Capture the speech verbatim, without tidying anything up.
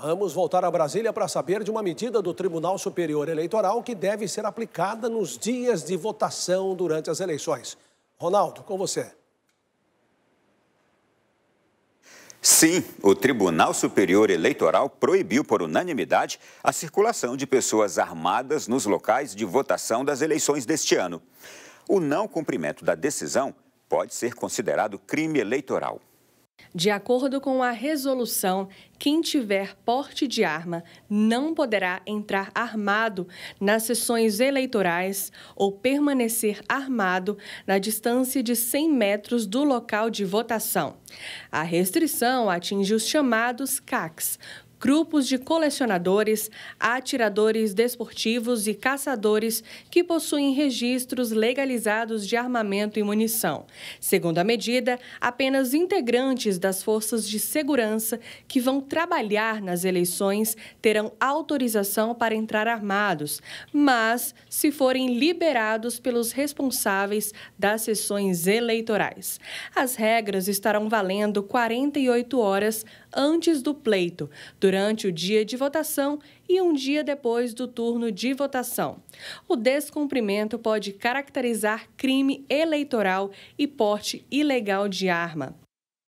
Vamos voltar a Brasília para saber de uma medida do Tribunal Superior Eleitoral que deve ser aplicada nos dias de votação durante as eleições. Ronaldo, com você. Sim, o Tribunal Superior Eleitoral proibiu por unanimidade a circulação de pessoas armadas nos locais de votação das eleições deste ano. O não cumprimento da decisão pode ser considerado crime eleitoral. De acordo com a resolução, quem tiver porte de arma não poderá entrar armado nas sessões eleitorais ou permanecer armado na distância de cem metros do local de votação. A restrição atinge os chamados C A Cs, grupos de colecionadores, atiradores desportivos e caçadores que possuem registros legalizados de armamento e munição. Segundo a medida, apenas integrantes das forças de segurança que vão trabalhar nas eleições terão autorização para entrar armados, mas se forem liberados pelos responsáveis das sessões eleitorais. As regras estarão valendo quarenta e oito horas antes do pleito, durante o dia de votação e um dia depois do turno de votação. O descumprimento pode caracterizar crime eleitoral e porte ilegal de arma.